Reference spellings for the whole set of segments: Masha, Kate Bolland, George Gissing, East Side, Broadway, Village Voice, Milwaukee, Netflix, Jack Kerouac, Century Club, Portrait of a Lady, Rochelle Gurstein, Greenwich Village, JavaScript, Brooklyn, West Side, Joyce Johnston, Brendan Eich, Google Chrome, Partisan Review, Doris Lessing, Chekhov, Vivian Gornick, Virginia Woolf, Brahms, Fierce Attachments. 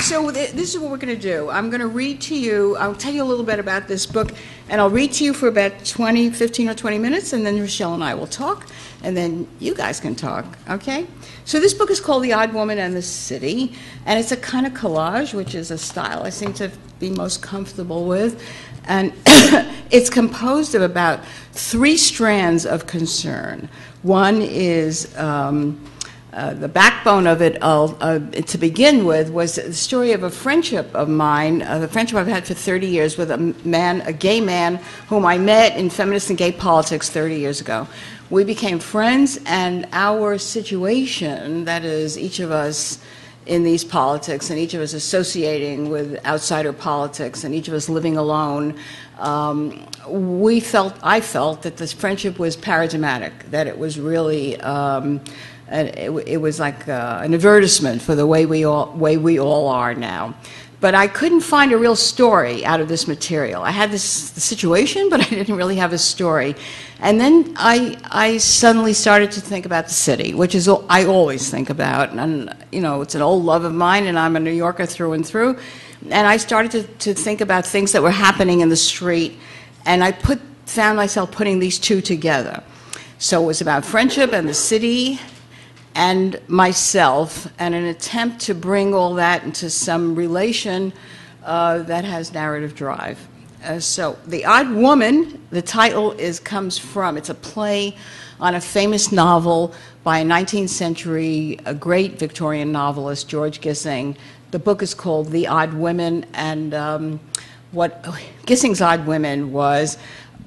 So this is what we're going to do. I'm going to read to you, I'll tell you a little bit about this book, and I'll read to you for about 15 or 20 minutes, and then Rochelle and I will talk, and then you guys can talk, okay? So this book is called The Odd Woman and the City, and it's a kind of collage, which is a style I seem to be most comfortable with, and it's composed of about three strands of concern. One is the backbone of it, to begin with, was the story of a friendship of mine, the friendship I've had for 30 years with a man, a gay man, whom I met in feminist and gay politics 30 years ago. We became friends, and our situation, that is, each of us in these politics, and each of us associating with outsider politics, and each of us living alone, I felt that this friendship was paradigmatic, that it was really, it was like an advertisement for the way we all are now. But I couldn't find a real story out of this material. I had this situation, but I didn't really have a story. And then I suddenly started to think about the city, which is all I always think about. And, you know, it's an old love of mine, and I'm a New Yorker through and through. And I started to think about things that were happening in the street, and I found myself putting these two together. So it was about friendship and the city, and myself, and an attempt to bring all that into some relation that has narrative drive. So The Odd Woman, the title comes from, it's a play on a famous novel by a 19th century, a great Victorian novelist, George Gissing. The book is called The Odd Women, and what Gissing's Odd Women was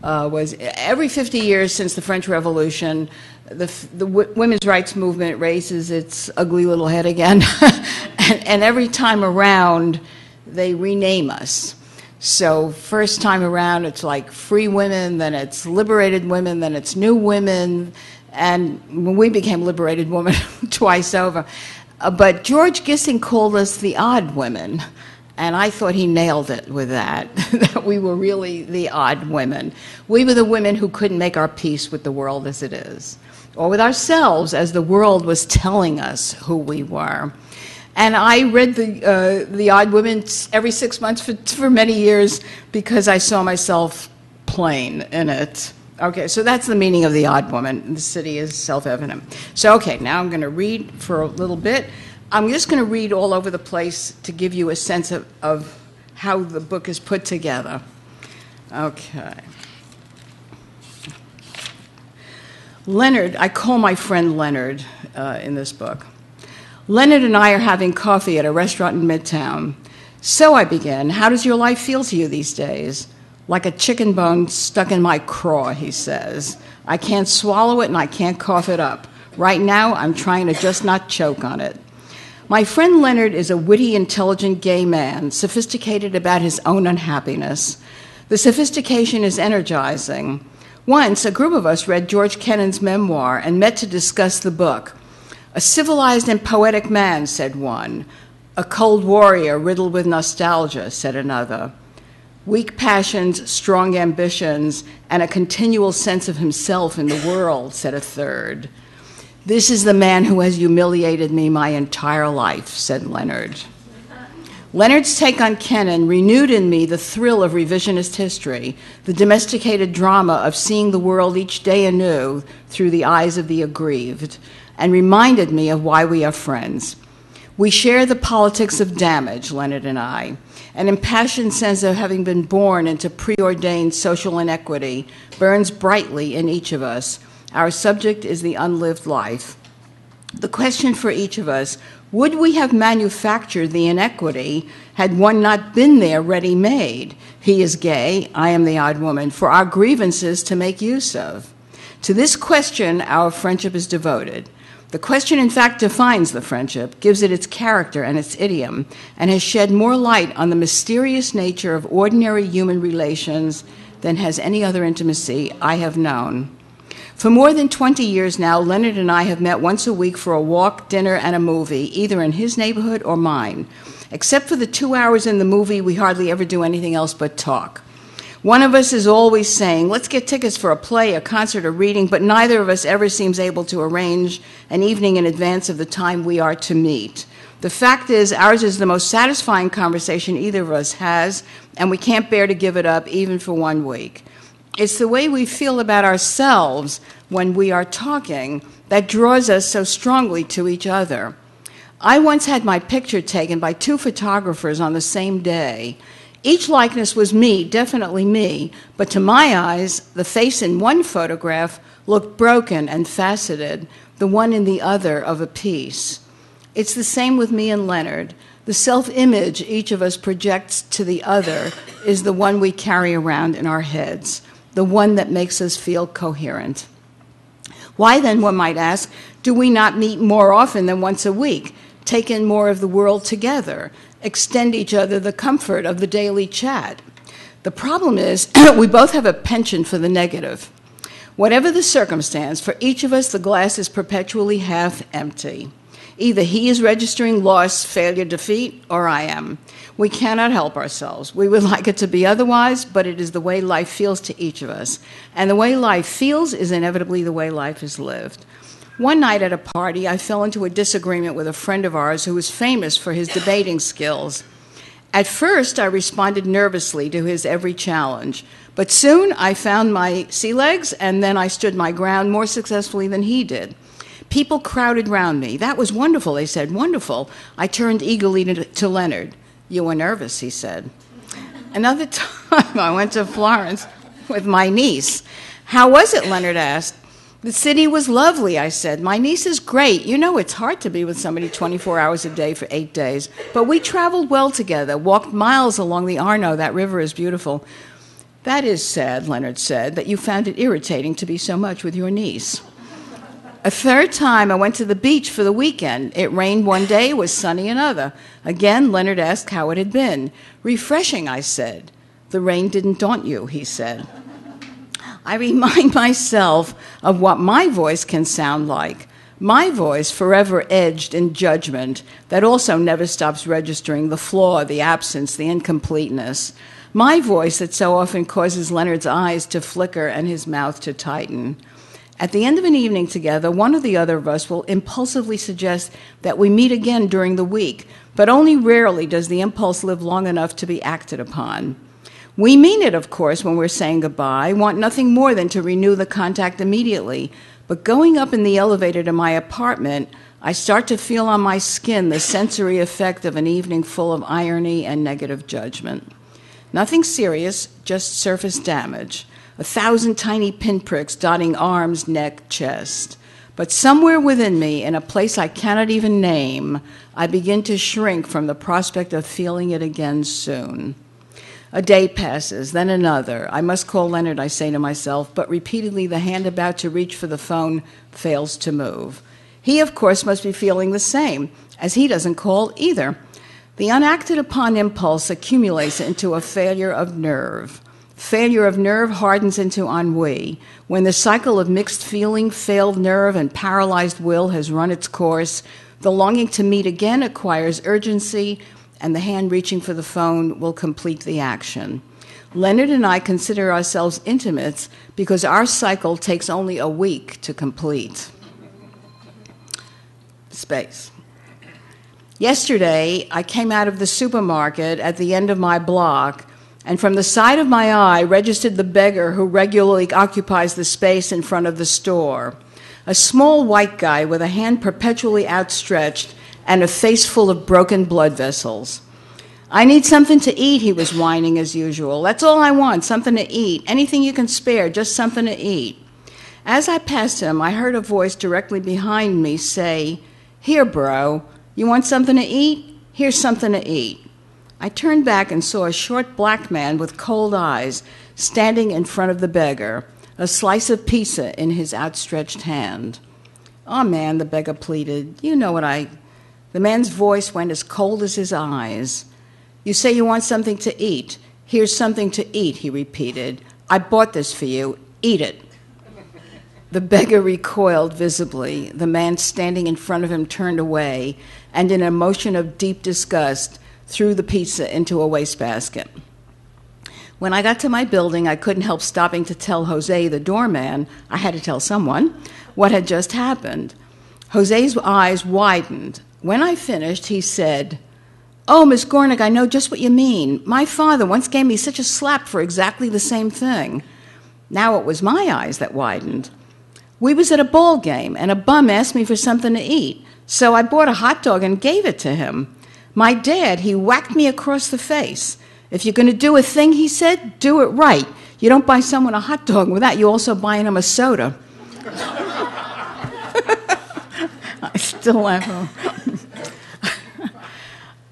every 50 years since the French Revolution, the women's rights movement raises its ugly little head again, and every time around they rename us. So first time around it's like free women, then it's liberated women, then it's new women, and when we became liberated women twice over. But George Gissing called us the odd women, and I thought he nailed it with that, that we were really the odd women. We were the women who couldn't make our peace with the world as it is, or with ourselves as the world was telling us who we were. And I read The Odd Women every 6 months for many years because I saw myself plain in it. Okay, so that's the meaning of The Odd Woman. The city is self-evident. So, okay, now I'm going to read for a little bit. I'm just going to read all over the place to give you a sense of how the book is put together. Okay. Leonard, I call my friend Leonard in this book. Leonard and I are having coffee at a restaurant in Midtown. So I begin, how does your life feel to you these days? Like a chicken bone stuck in my craw, he says. I can't swallow it and I can't cough it up. Right now, I'm trying to just not choke on it. My friend Leonard is a witty, intelligent gay man, sophisticated about his own unhappiness. The sophistication is energizing. Once, a group of us read George Kennan's memoir and met to discuss the book. A civilized and poetic man, said one. A cold warrior riddled with nostalgia, said another. Weak passions, strong ambitions, and a continual sense of himself in the world, said a third. This is the man who has humiliated me my entire life, said Leonard. Leonard's take on Kennan renewed in me the thrill of revisionist history, the domesticated drama of seeing the world each day anew through the eyes of the aggrieved, and reminded me of why we are friends. We share the politics of damage, Leonard and I, an impassioned sense of having been born into preordained social inequity burns brightly in each of us. Our subject is the unlived life. The question for each of us, would we have manufactured the inequity had one not been there ready-made? He is gay, I am the odd woman, for our grievances to make use of. To this question, our friendship is devoted. The question, in fact, defines the friendship, gives it its character and its idiom, and has shed more light on the mysterious nature of ordinary human relations than has any other intimacy I have known. For more than 20 years now, Leonard and I have met once a week for a walk, dinner, and a movie, either in his neighborhood or mine. Except for the 2 hours in the movie, we hardly ever do anything else but talk. One of us is always saying, let's get tickets for a play, a concert, a reading, but neither of us ever seems able to arrange an evening in advance of the time we are to meet. The fact is, ours is the most satisfying conversation either of us has, and we can't bear to give it up even for one week. It's the way we feel about ourselves when we are talking that draws us so strongly to each other. I once had my picture taken by two photographers on the same day. Each likeness was me, definitely me, but to my eyes, the face in one photograph looked broken and faceted, the one in the other of a piece. It's the same with me and Leonard. The self-image each of us projects to the other is the one we carry around in our heads, the one that makes us feel coherent. Why then, one might ask, do we not meet more often than once a week, take in more of the world together, extend each other the comfort of the daily chat? The problem is we both have a penchant for the negative. Whatever the circumstance, for each of us the glass is perpetually half empty. Either he is registering loss, failure, defeat, or I am. We cannot help ourselves. We would like it to be otherwise, but it is the way life feels to each of us. And the way life feels is inevitably the way life is lived. One night at a party, I fell into a disagreement with a friend of ours who was famous for his debating skills. At first, I responded nervously to his every challenge, but soon I found my sea legs, and then I stood my ground more successfully than he did. People crowded round me. "That was wonderful," they said. "Wonderful." I turned eagerly to Leonard. "You were nervous," he said. Another time, I went to Florence with my niece. "How was it?" Leonard asked. "The city was lovely," I said. "My niece is great. You know, it's hard to be with somebody 24 hours a day for 8 days. But we traveled well together, walked miles along the Arno. That river is beautiful." "That is sad," Leonard said, "that you found it irritating to be so much with your niece." A third time, I went to the beach for the weekend. It rained one day, it was sunny another. Again, Leonard asked how it had been. "Refreshing," I said. "The rain didn't daunt you," he said. I remind myself of what my voice can sound like. My voice, forever edged in judgment, that also never stops registering the flaw, the absence, the incompleteness. My voice that so often causes Leonard's eyes to flicker and his mouth to tighten. At the end of an evening together, one or the other of us will impulsively suggest that we meet again during the week, but only rarely does the impulse live long enough to be acted upon. We mean it, of course, when we're saying goodbye, want nothing more than to renew the contact immediately. But going up in the elevator to my apartment, I start to feel on my skin the sensory effect of an evening full of irony and negative judgment. Nothing serious, just surface damage. 1,000 tiny pinpricks dotting arms, neck, chest. But somewhere within me, in a place I cannot even name, I begin to shrink from the prospect of feeling it again soon. A day passes, then another. "I must call Leonard," I say to myself, but repeatedly the hand about to reach for the phone fails to move. He, of course, must be feeling the same, as he doesn't call either. The unacted upon impulse accumulates into a failure of nerve. Failure of nerve hardens into ennui. When the cycle of mixed feeling, failed nerve, and paralyzed will has run its course, the longing to meet again acquires urgency, and the hand reaching for the phone will complete the action. Leonard and I consider ourselves intimates because our cycle takes only a week to complete. Space. Yesterday, I came out of the supermarket at the end of my block, and from the side of my eye registered the beggar who regularly occupies the space in front of the store. A small white guy with a hand perpetually outstretched and a face full of broken blood vessels. "I need something to eat," he was whining as usual. "That's all I want, something to eat. Anything you can spare, just something to eat." As I passed him, I heard a voice directly behind me say, "Here, bro, you want something to eat? Here's something to eat." I turned back and saw a short black man with cold eyes standing in front of the beggar, a slice of pizza in his outstretched hand. "Aw, man," the beggar pleaded, "you know what I..." The man's voice went as cold as his eyes. "You say you want something to eat. Here's something to eat," he repeated. "I bought this for you. Eat it." The beggar recoiled visibly. The man standing in front of him turned away, and in a motion of deep disgust, threw the pizza into a wastebasket. When I got to my building, I couldn't help stopping to tell Jose, the doorman — I had to tell someone — what had just happened. Jose's eyes widened. When I finished, he said, "Oh, Miss Gornick, I know just what you mean. My father once gave me such a slap for exactly the same thing." Now it was my eyes that widened. We was at a ball game, and a bum asked me for something to eat, so I bought a hot dog and gave it to him. My dad, he whacked me across the face. "If you're going to do a thing," he said, "do it right. You don't buy someone a hot dog without you also buying him a soda." I still laugh.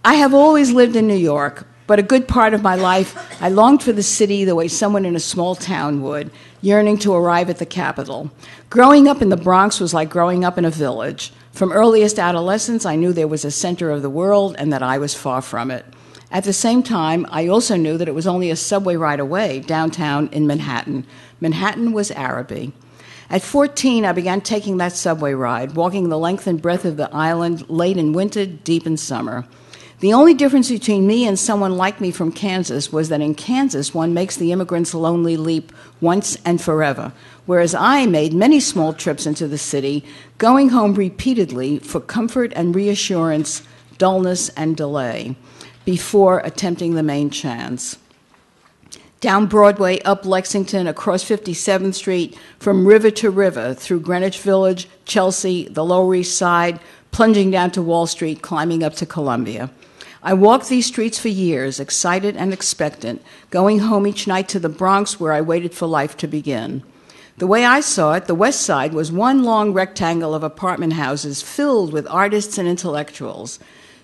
I have always lived in New York, but a good part of my life, I longed for the city the way someone in a small town would, yearning to arrive at the capital. Growing up in the Bronx was like growing up in a village. From earliest adolescence, I knew there was a center of the world and that I was far from it. At the same time, I also knew that it was only a subway ride away, downtown in Manhattan. Manhattan was Araby. At 14, I began taking that subway ride, walking the length and breadth of the island late in winter, deep in summer. The only difference between me and someone like me from Kansas was that in Kansas, one makes the immigrant's lonely leap once and forever, whereas I made many small trips into the city, going home repeatedly for comfort and reassurance, dullness and delay, before attempting the main chance. Down Broadway, up Lexington, across 57th Street, from river to river, through Greenwich Village, Chelsea, the Lower East Side, plunging down to Wall Street, climbing up to Columbia. I walked these streets for years, excited and expectant, going home each night to the Bronx where I waited for life to begin. The way I saw it, the West Side was one long rectangle of apartment houses filled with artists and intellectuals.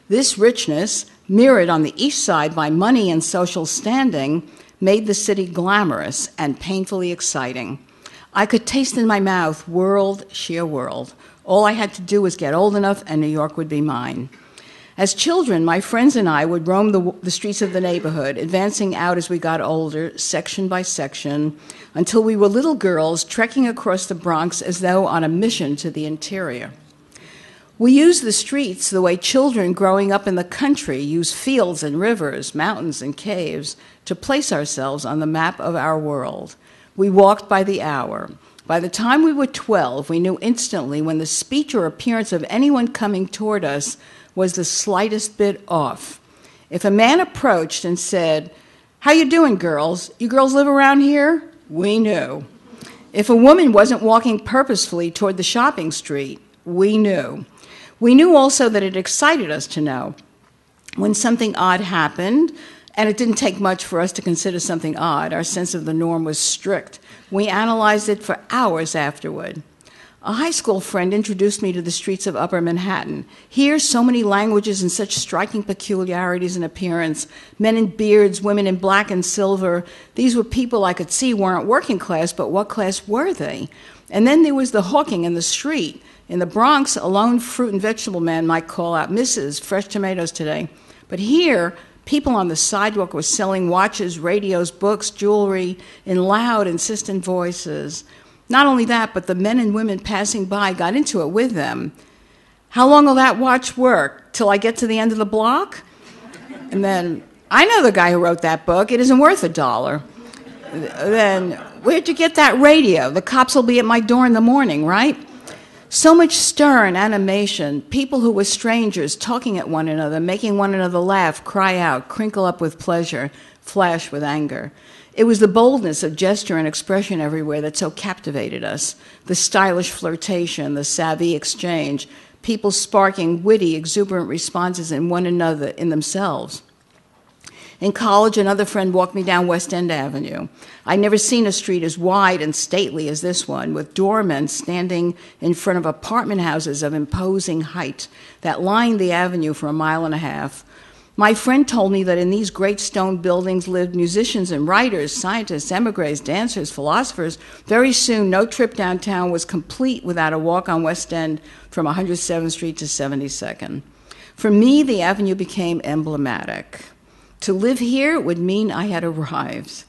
This richness, mirrored on the East Side by money and social standing, made the city glamorous and painfully exciting. I could taste in my mouth world, sheer world. All I had to do was get old enough and New York would be mine. As children, my friends and I would roam the streets of the neighborhood, advancing out as we got older, section by section, until we were little girls trekking across the Bronx as though on a mission to the interior. We used the streets the way children growing up in the country use fields and rivers, mountains and caves, to place ourselves on the map of our world. We walked by the hour. By the time we were 12, we knew instantly when the speech or appearance of anyone coming toward us was the slightest bit off. If a man approached and said, "How you doing, girls? You girls live around here?" we knew. If a woman wasn't walking purposefully toward the shopping street, we knew. We knew also that it excited us to know. When something odd happened, and it didn't take much for us to consider something odd, our sense of the norm was strict. We analyzed it for hours afterward. A high school friend introduced me to the streets of Upper Manhattan. Here, so many languages and such striking peculiarities in appearance, men in beards, women in black and silver. These were people I could see weren't working class, but what class were they? And then there was the hawking in the street. In the Bronx, a lone fruit and vegetable man might call out, "Mrs., fresh tomatoes today." But here, people on the sidewalk were selling watches, radios, books, jewelry in loud, insistent voices. Not only that, but the men and women passing by got into it with them. "How long will that watch work? Till I get to the end of the block?" And then, "I know the guy who wrote that book. It isn't worth $1. Then, "Where'd you get that radio? The cops will be at my door in the morning, right?" So much stir and animation, people who were strangers talking at one another, making one another laugh, cry out, crinkle up with pleasure, flash with anger. It was the boldness of gesture and expression everywhere that so captivated us. The stylish flirtation, the savvy exchange, people sparking witty, exuberant responses in one another, in themselves. In college, another friend walked me down West End Avenue. I'd never seen a street as wide and stately as this one, with doormen standing in front of apartment houses of imposing height that lined the avenue for a mile and a half. My friend told me that in these great stone buildings lived musicians and writers, scientists, emigres, dancers, philosophers. Very soon, no trip downtown was complete without a walk on West End from 107th Street to 72nd. For me, the avenue became emblematic. To live here would mean I had arrived.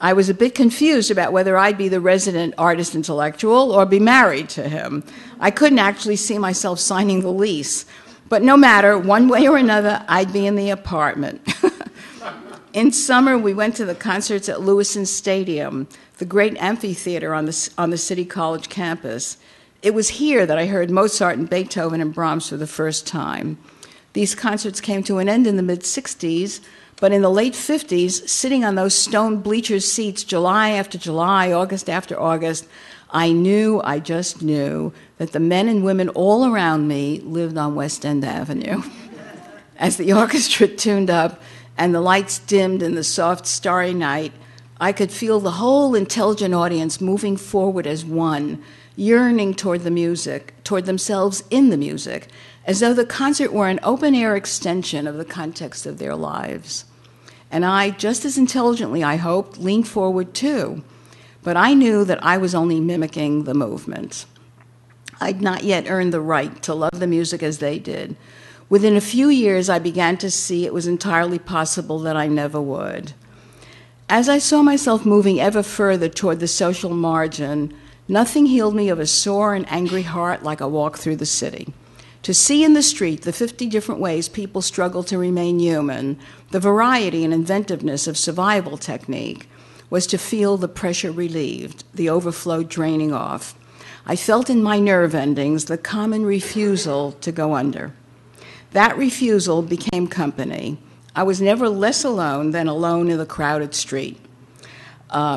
I was a bit confused about whether I'd be the resident artist intellectual or be married to him. I couldn't actually see myself signing the lease. But no matter, one way or another, I'd be in the apartment. In summer, we went to the concerts at Lewiston Stadium, the great amphitheater on the City College campus. It was here that I heard Mozart and Beethoven and Brahms for the first time. These concerts came to an end in the mid-60s, but in the late 50s, sitting on those stone bleachers seats July after July, August after August, I just knew that the men and women all around me lived on West End Avenue. As the orchestra tuned up and the lights dimmed in the soft starry night, I could feel the whole intelligent audience moving forward as one, yearning toward the music, toward themselves in the music, as though the concert were an open-air extension of the context of their lives. And I, just as intelligently, I hoped, leaned forward too. But I knew that I was only mimicking the movement. I'd not yet earned the right to love the music as they did. Within a few years, I began to see it was entirely possible that I never would. As I saw myself moving ever further toward the social margin, nothing healed me of a sore and angry heart like a walk through the city. To see in the street the 50 different ways people struggle to remain human, the variety and inventiveness of survival technique, was to feel the pressure relieved, the overflow draining off. I felt in my nerve endings the common refusal to go under. That refusal became company. I was never less alone than alone in the crowded street.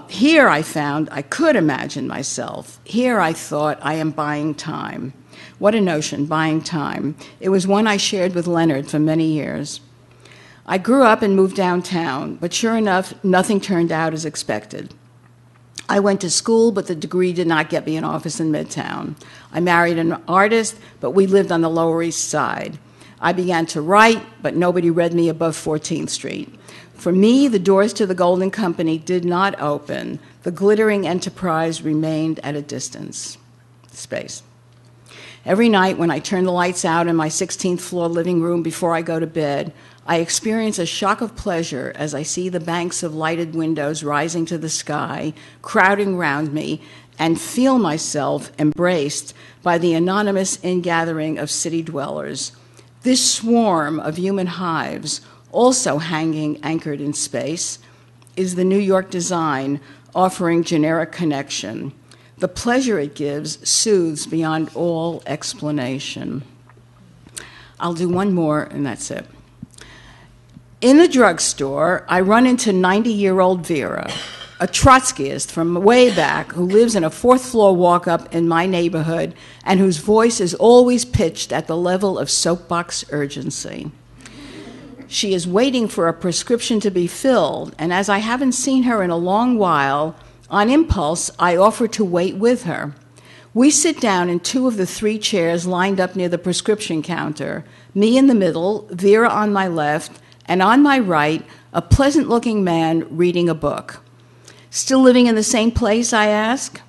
Here I found I could imagine myself. Here I thought, I am buying time. What a notion, buying time. It was one I shared with Leonard for many years. I grew up and moved downtown, but sure enough, nothing turned out as expected. I went to school, but the degree did not get me an office in Midtown. I married an artist, but we lived on the Lower East Side. I began to write, but nobody read me above 14th Street. For me, the doors to the Golden Company did not open. The glittering enterprise remained at a distance. Space. Every night when I turn the lights out in my 16th floor living room before I go to bed, I experience a shock of pleasure as I see the banks of lighted windows rising to the sky, crowding round me, and feel myself embraced by the anonymous ingathering of city dwellers. This swarm of human hives, also hanging anchored in space, is the New York design offering generic connection. The pleasure it gives soothes beyond all explanation. I'll do one more, and that's it. In the drugstore, I run into 90-year-old Vera, a Trotskyist from way back who lives in a fourth-floor walk-up in my neighborhood and whose voice is always pitched at the level of soapbox urgency. She is waiting for a prescription to be filled, and as I haven't seen her in a long while, on impulse, I offer to wait with her. We sit down in two of the three chairs lined up near the prescription counter, me in the middle, Vera on my left, and on my right, a pleasant-looking man reading a book. "Still living in the same place?" I ask.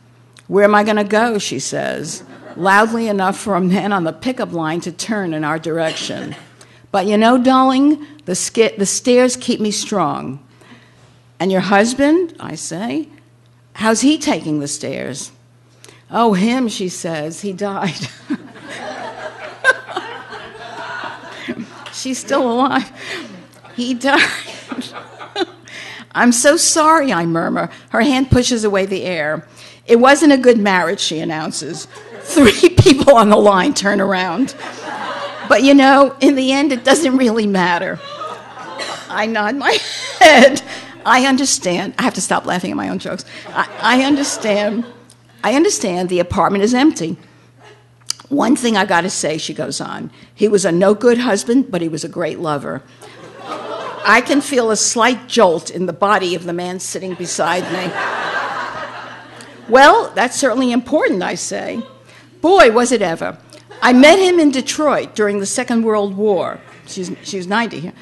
"Where am I going to go?" she says, loudly enough for a man on the pickup line to turn in our direction. "But you know, darling, the stairs keep me strong." "And your husband?" I say. "How's he taking the stairs?" "Oh, him," she says. "He died." She's still alive. "He died." "I'm so sorry," I murmur. Her hand pushes away the air. "It wasn't a good marriage," she announces. Three people on the line turn around. "But you know, in the end, it doesn't really matter." I nod my head. I understand. I have to stop laughing at my own jokes. I understand. I understand the apartment is empty. "One thing I got to say," she goes on. "He was a no-good husband, but he was a great lover." I can feel a slight jolt in the body of the man sitting beside me. "Well, that's certainly important," I say. "Boy, was it ever. I met him in Detroit during the Second World War." She's 90 here.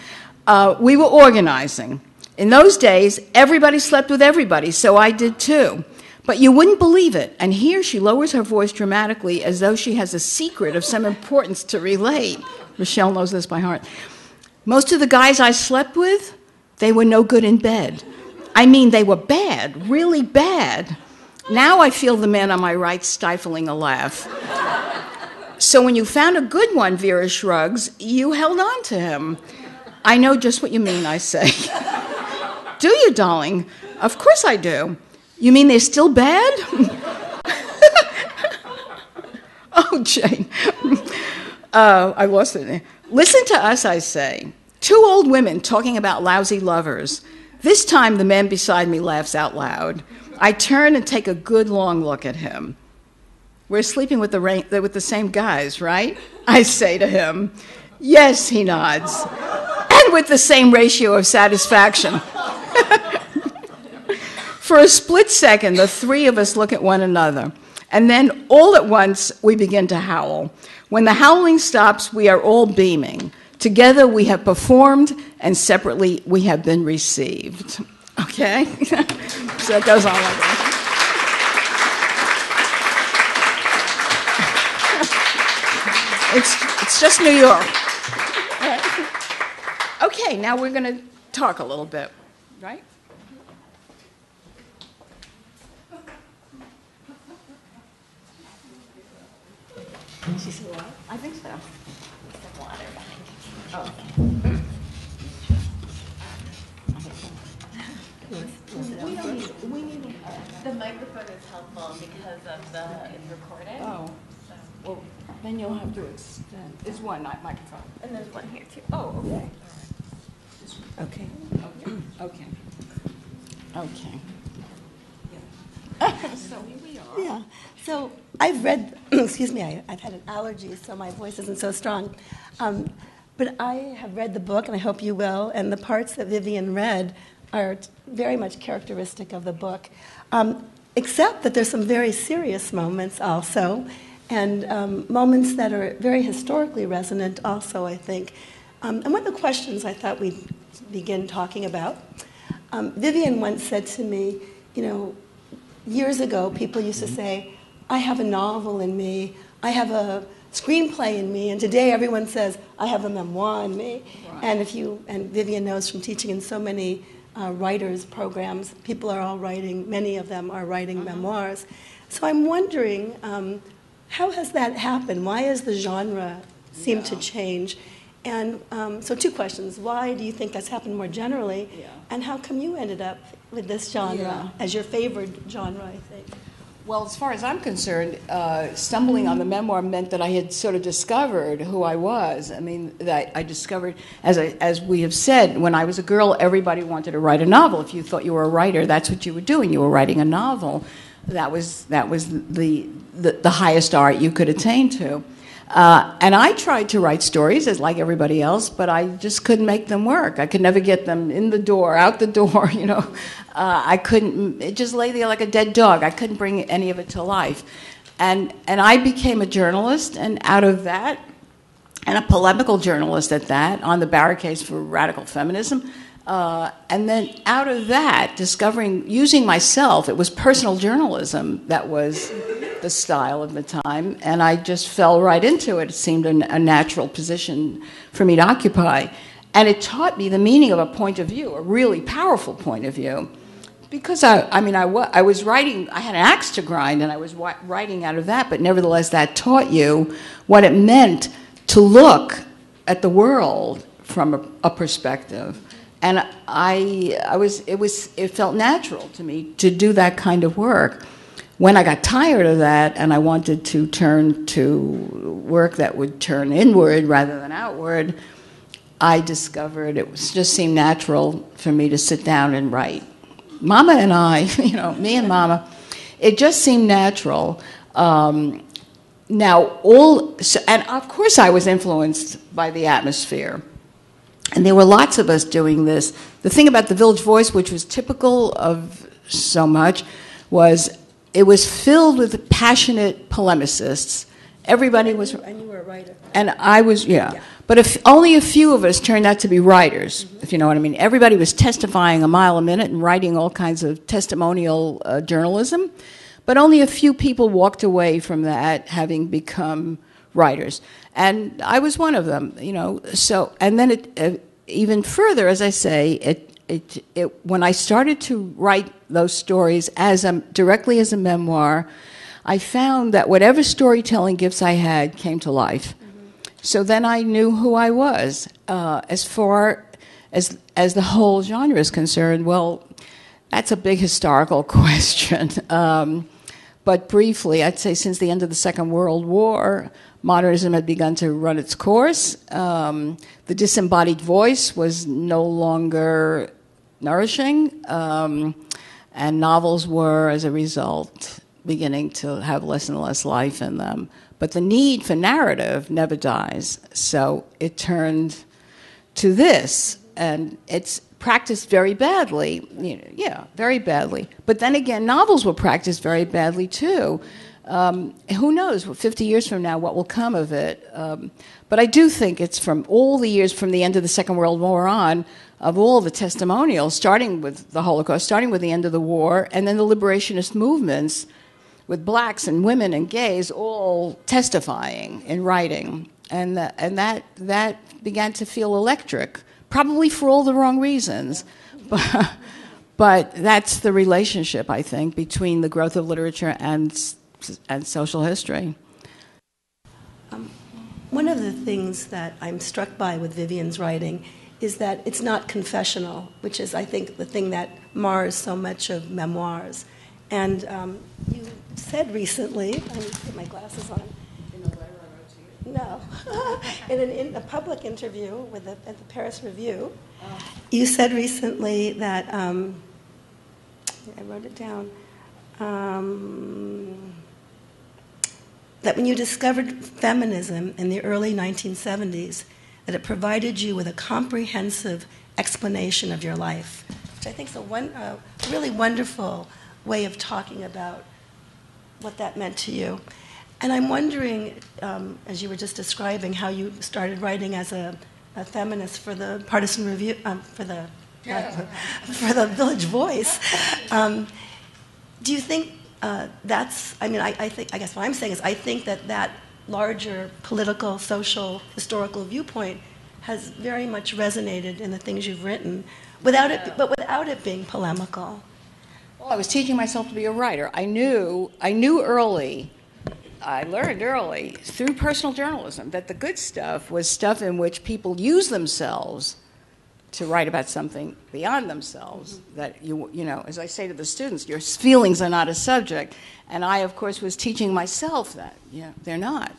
We were organizing. "In those days, everybody slept with everybody, so I did too. But you wouldn't believe it." And here she lowers her voice dramatically as though she has a secret of some importance to relate. Rochelle knows this by heart. "Most of the guys I slept with, they were no good in bed. I mean, they were bad, really bad." Now I feel the man on my right stifling a laugh. "So when you found a good one," Vera shrugs, "you held on to him." "I know just what you mean," I say. "Do you, darling?" "Of course I do." "You mean they're still bad?" Jane. I lost it. Listen to us, I say. Two old women talking about lousy lovers. This time the man beside me laughs out loud. I turn and take a good long look at him. We're sleeping with the same guys, right? I say to him. Yes, he nods. And with the same ratio of satisfaction. For a split second, the three of us look at one another. And then all at once, we begin to howl. When the howling stops, we are all beaming. Together we have performed, and separately we have been received. Okay? So it goes on like that. It's just New York. Okay, now we're going to talk a little bit, right? She said what? I think so. Some water. Oh. We need the microphone is helpful because of it's recorded. Oh. So. Well, then you'll have to extend. There's one microphone. And there's one here too. Oh, okay. All right. Okay. Okay. Okay. Okay. Yeah. So here we are. Yeah. So I've read, excuse me, I've had an allergy, so my voice isn't so strong. But I have read the book, and I hope you will, and the parts that Vivian read are very much characteristic of the book, except that there's some very serious moments also, and moments that are very historically resonant also, I think. And one of the questions I thought we'd begin talking about, Vivian once said to me, you know, years ago, people used to say, I have a novel in me, I have a screenplay in me, and today everyone says, I have a memoir in me. Right. And Vivian knows from teaching in so many writers' programs, people are all writing, many of them are writing memoirs. So I'm wondering, how has that happened? Why has the genre seemed to change? And so two questions. Why do you think that's happened more generally? Yeah. And how come you ended up with this genre as your favorite genre, I think? Well, as far as I'm concerned, stumbling on the memoir meant that I had sort of discovered who I was. I mean, that I discovered, as we have said, when I was a girl, everybody wanted to write a novel. If you thought you were a writer, that's what you were doing. You were writing a novel. That was the highest art you could attain to. And I tried to write stories, as like everybody else, but I just couldn't make them work. I could never get them in the door, out the door, you know. I couldn't, it just lay there like a dead dog. I couldn't bring any of it to life. And I became a journalist, and out of that, and a polemical journalist at that, on the barricades for radical feminism. And then out of that, discovering, using myself, it was personal journalism that was the style of the time, and I just fell right into it. It seemed a natural position for me to occupy. And it taught me the meaning of a point of view, a really powerful point of view. Because, I was writing, I had an axe to grind, and I was writing out of that, but nevertheless, that taught you what it meant to look at the world from a perspective. And it felt natural to me to do that kind of work. When I got tired of that and I wanted to turn to work that would turn inward rather than outward, I discovered just seemed natural for me to sit down and write. Mama and I, me and Mama, it just seemed natural. And of course I was influenced by the atmosphere. And there were lots of us doing this. The thing about the Village Voice, which was typical of so much, was it was filled with passionate polemicists. Everybody was... And you were a writer. And I was, yeah. But only a few of us turned out to be writers, if you know what I mean. Everybody was testifying a mile a minute and writing all kinds of testimonial journalism. But only a few people walked away from that having become writers. And I was one of them, So, and then it, even further, as I say, when I started to write those stories directly as a memoir, I found that whatever storytelling gifts I had came to life. Mm-hmm. So then I knew who I was. As far as the whole genre is concerned, well, that's a big historical question. But briefly, I'd say since the end of the Second World War, modernism had begun to run its course. The disembodied voice was no longer nourishing, and novels were, as a result, beginning to have less and less life in them. But the need for narrative never dies, so it turned to this, and it's practiced very badly, very badly. But then again, novels were practiced very badly too. Who knows, 50 years from now, what will come of it? But I do think it's from all the years from the end of the Second World War on, of all the testimonials, starting with the Holocaust, starting with the end of the war, and then the liberationist movements with blacks and women and gays all testifying in writing. And that began to feel electric, probably for all the wrong reasons. But that's the relationship, I think, between the growth of literature and social history. One of the things that I'm struck by with Vivian's writing is that it's not confessional, which is, I think, the thing that mars so much of memoirs. And you said recently, I need to put my glasses on. In a letter I wrote to you? No. in a public interview with at the Paris Review, you said recently that, I wrote it down, that when you discovered feminism in the early 1970s, that it provided you with a comprehensive explanation of your life, which I think is a really wonderful way of talking about what that meant to you. And I'm wondering, as you were just describing, how you started writing as a feminist for the Partisan Review, for the Village Voice. Do you think that's? I mean, I think. I guess what I'm saying is, I think that larger political, social, historical viewpoint has very much resonated in the things you've written, without it being polemical. Well, I was teaching myself to be a writer. I knew early, I learned early through personal journalism that the good stuff was stuff in which people use themselves to write about something beyond themselves. That as I say to the students, your feelings are not a subject. And I, of course, was teaching myself that. Yeah, they're not.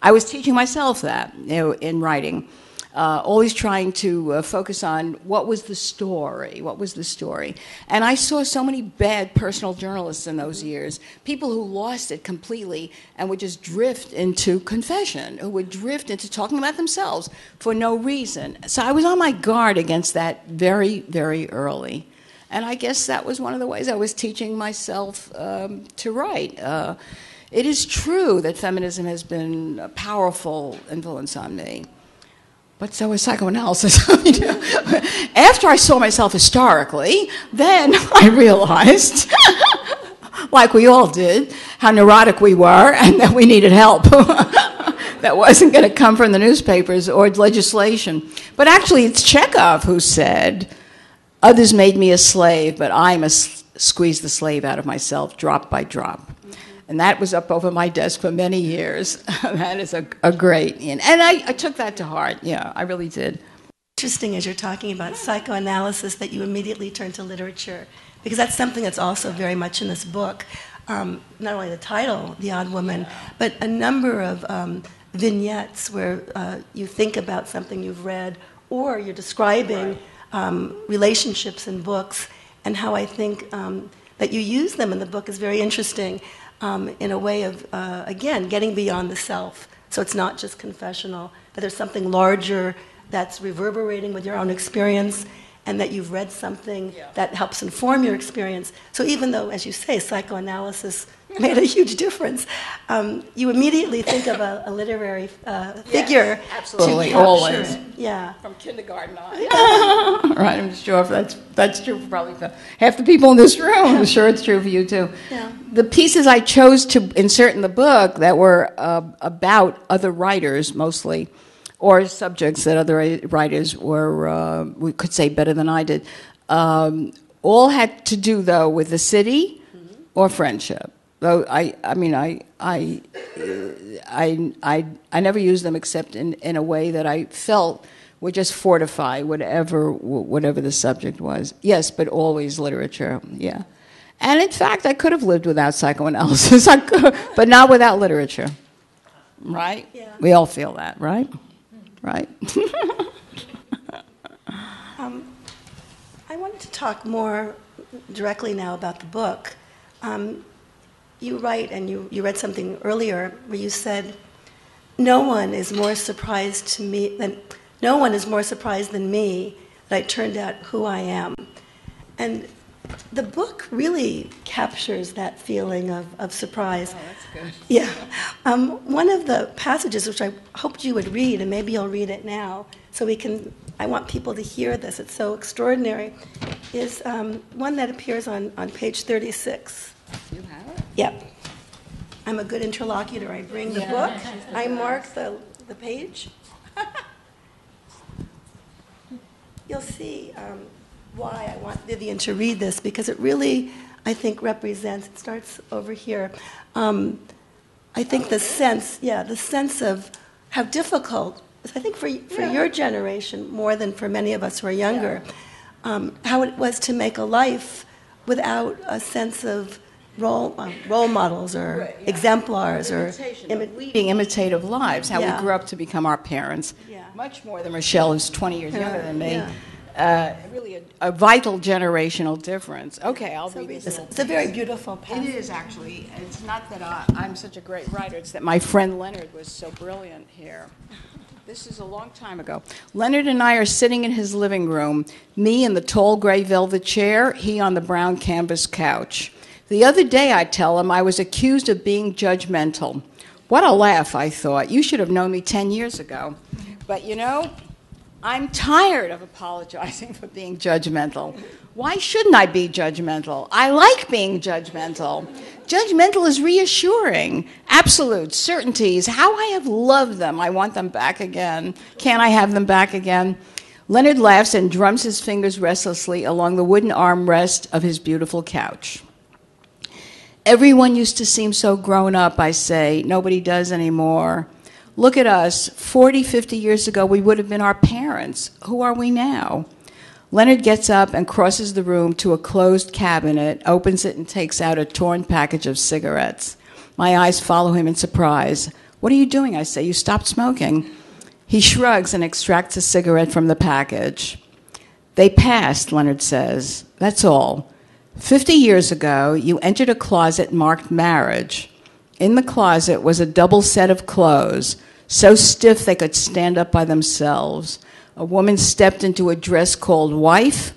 I was teaching myself that in writing, always trying to focus on what was the story. And I saw so many bad personal journalists in those years, people who lost it completely and would just drift into confession, who would drift into talking about themselves for no reason. So I was on my guard against that very, very early. And I guess that was one of the ways I was teaching myself to write. It is true that feminism has been a powerful influence on me, but so is psychoanalysis. After I saw myself historically, then I realized, like we all did, how neurotic we were and that we needed help. That wasn't going to come from the newspapers or legislation. But actually, it's Chekhov who said, "Others made me a slave, but I must squeeze the slave out of myself drop by drop." Mm-hmm. And that was up over my desk for many years. That is a great... And I took that to heart. Yeah, I really did. Interesting as you're talking about psychoanalysis that you immediately turn to literature, because that's something that's also very much in this book. Not only the title, The Odd Woman, but a number of vignettes where you think about something you've read or you're describing... Right. Relationships in books, and how I think that you use them in the book is very interesting in a way of, again, getting beyond the self. So it's not just confessional, but there's something larger that's reverberating with your own experience, and that you've read something that helps inform your experience. So even though, as you say, psychoanalysis made a huge difference, you immediately think of a literary figure. Absolutely, always. Yeah. From kindergarten on. Right, I'm sure that's true for probably half the people in this room. I'm sure it's true for you too. Yeah. The pieces I chose to insert in the book that were about other writers mostly, or subjects that other writers were, we could say, better than I did, all had to do though with the city or friendship. Though I mean I never used them except in a way that I felt would just fortify whatever the subject was. Yes, but always literature. Yeah, And in fact, I could have lived without psychoanalysis, but not without literature, right? Yeah. We all feel that, right? Right? I wanted to talk more directly now about the book. You write, and you read something earlier where you said, no one is more surprised than me that I turned out who I am. And the book really captures that feeling of surprise. Oh, that's good. Yeah. One of the passages, which I hoped you would read, and maybe you'll read it now, so we can, I want people to hear this, it's so extraordinary, is one that appears on page 36. You have it? Yep. I'm a good interlocutor. I bring the book. I mark the page. You'll see why I want Vivian to read this, because it really, I think, represents, it starts over here, I think the sense of how difficult, I think for your generation, more than for many of us who are younger, how it was to make a life without a sense of role models or exemplars or leading imitative lives, how we grew up to become our parents, much more than Rochelle, who's 20 years younger than me. Yeah. Really a vital generational difference. Okay, I'll read this. It's a very beautiful passage. It is, actually. It's not that I'm such a great writer, it's that my friend Leonard was so brilliant here. This is a long time ago. Leonard and I are sitting in his living room, me in the tall gray velvet chair, he on the brown canvas couch. The other day, I tell him, I was accused of being judgmental. What a laugh, I thought. You should have known me 10 years ago. But you know, I'm tired of apologizing for being judgmental. Why shouldn't I be judgmental? I like being judgmental. Judgmental is reassuring. Absolute certainties. How I have loved them. I want them back again. Can't I have them back again? Leonard laughs and drums his fingers restlessly along the wooden armrest of his beautiful couch. Everyone used to seem so grown up, I say. Nobody does anymore. Look at us. 40, 50 years ago, we would have been our parents. Who are we now? Leonard gets up and crosses the room to a closed cabinet, opens it, and takes out a torn package of cigarettes. My eyes follow him in surprise. What are you doing? I say. You stopped smoking. He shrugs and extracts a cigarette from the package. They passed, Leonard says. That's all. 50 years ago, you entered a closet marked marriage. In the closet was a double set of clothes, so stiff they could stand up by themselves. A woman stepped into a dress called wife,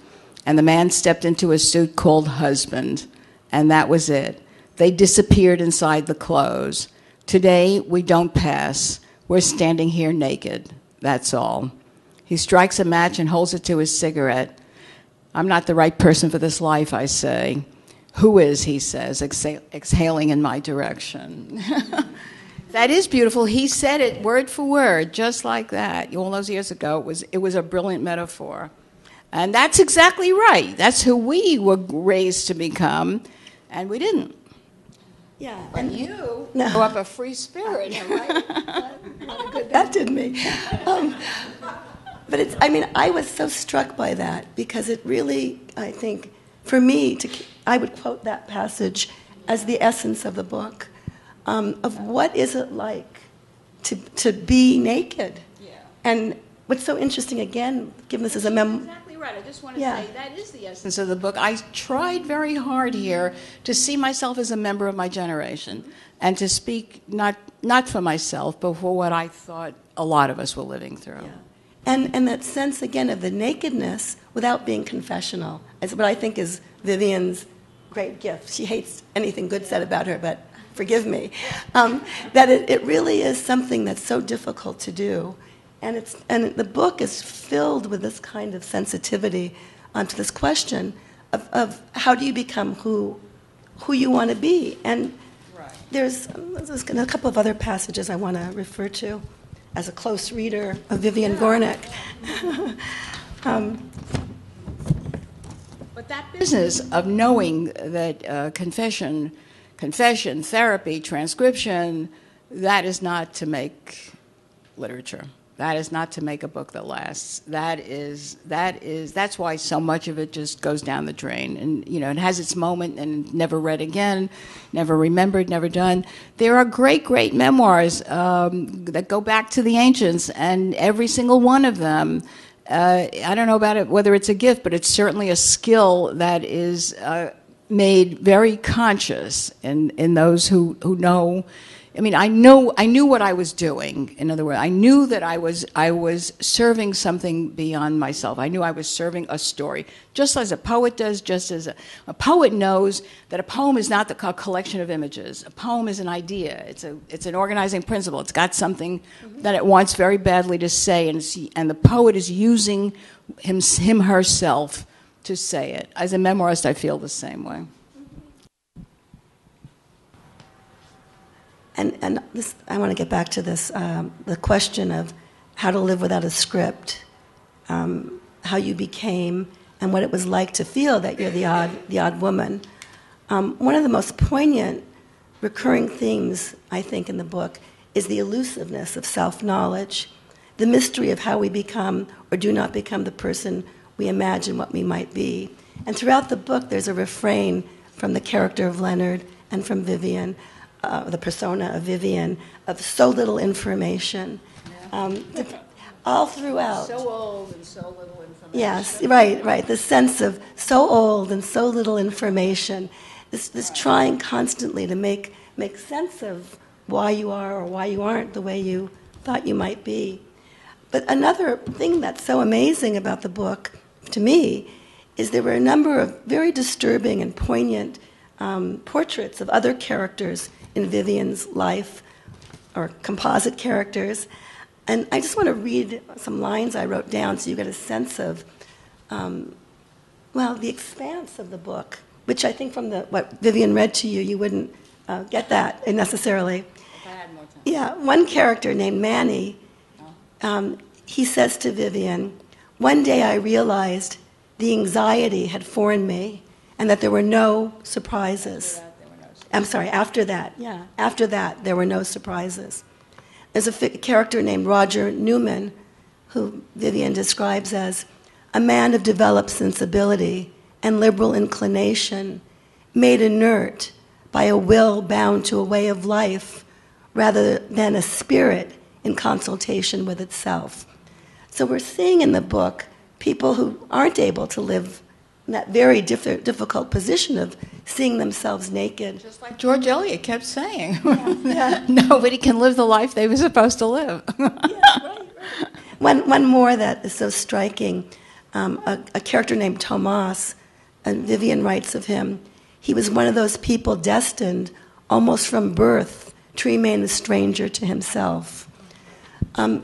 and the man stepped into a suit called husband. And that was it. They disappeared inside the clothes. Today, we don't pass. We're standing here naked. That's all. He strikes a match and holds it to his cigarette. I'm not the right person for this life, I say. Who is, he says, exhaling in my direction. That is beautiful. He said it word for word, just like that. All those years ago, it was a brilliant metaphor. And that's exactly right. That's who we were raised to become, and we didn't. Yeah, and you grew up a free spirit, right? That did me. But it's, I mean, I was so struck by that because it really, I think, for me, I would quote that passage as the essence of the book, of what is it like to be naked? Yeah. And what's so interesting, again, given this is a memoir. Exactly right. I just want to say that is the essence of the book. I tried very hard here to see myself as a member of my generation and to speak not for myself, but for what I thought a lot of us were living through. Yeah. And that sense, again, of the nakedness without being confessional is what I think is Vivian's great gift. She hates anything good said about her, but forgive me. That it really is something that's so difficult to do. And the book is filled with this kind of sensitivity to this question of how do you become who you want to be. And there's a couple of other passages I want to refer to as a close reader of Vivian Gornick. But that business of knowing that confession, therapy, transcription, that is not to make literature. That is not to make a book that lasts. That's why so much of it just goes down the drain, and it has its moment and never read again, never remembered, never done. There are great memoirs that go back to the ancients, and every single one of them. I don't know about it whether it's a gift, but it's certainly a skill that is made very conscious in those who know. I knew what I was doing. In other words, I knew that I was serving something beyond myself. I knew I was serving a story, just as a poet does, just as a poet knows that a poem is not a collection of images. A poem is an idea. It's an organizing principle. It's got something that it wants very badly to say, and the poet is using herself to say it. As a memoirist, I feel the same way. And this, I want to get back to this, the question of how to live without a script, how you became, and what it was like to feel that you're the odd woman. One of the most poignant recurring themes, I think, in the book is the elusiveness of self-knowledge, the mystery of how we become or do not become the person we imagine what we might be. And throughout the book, there's a refrain from the character of Leonard and from Vivian, the persona of Vivian, of so little information, all throughout. So old and so little information. Yes, right. The sense of so old and so little information. This trying constantly to make sense of why you are or why you aren't the way you thought you might be. But another thing that's so amazing about the book, to me, is there were a number of very disturbing and poignant portraits of other characters in Vivian's life, or composite characters. And I just want to read some lines I wrote down so you get a sense of, the expanse of the book, which I think from what Vivian read to you, you wouldn't get that necessarily. If I had more time. Yeah, one character named Manny, he says to Vivian, "One day I realized the anxiety had foreign me and that there were no surprises." I'm sorry, after that, there were no surprises. There's a character named Roger Newman, who Vivian describes as a man of developed sensibility and liberal inclination, made inert by a will bound to a way of life rather than a spirit in consultation with itself. So we're seeing in the book people who aren't able to live in that very difficult position of seeing themselves naked. Just like George Eliot kept saying. Yeah. Nobody can live the life they were supposed to live. Right. One more that is so striking, a character named Tomas, and Vivian writes of him, he was one of those people destined almost from birth to remain a stranger to himself.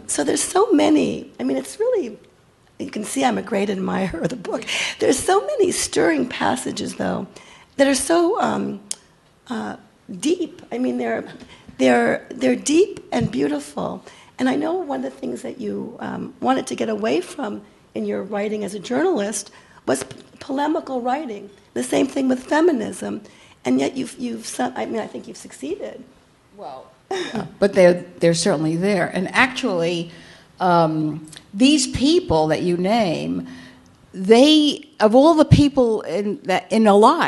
So there's so many, it's really... You can see I'm a great admirer of the book. There's so many stirring passages, though, that are so deep. They're deep and beautiful. And I know one of the things that you wanted to get away from in your writing as a journalist was polemical writing. The same thing with feminism, and yet I think you've succeeded. Well, yeah. But they're certainly there, and actually. These people that you name, of all the people in a long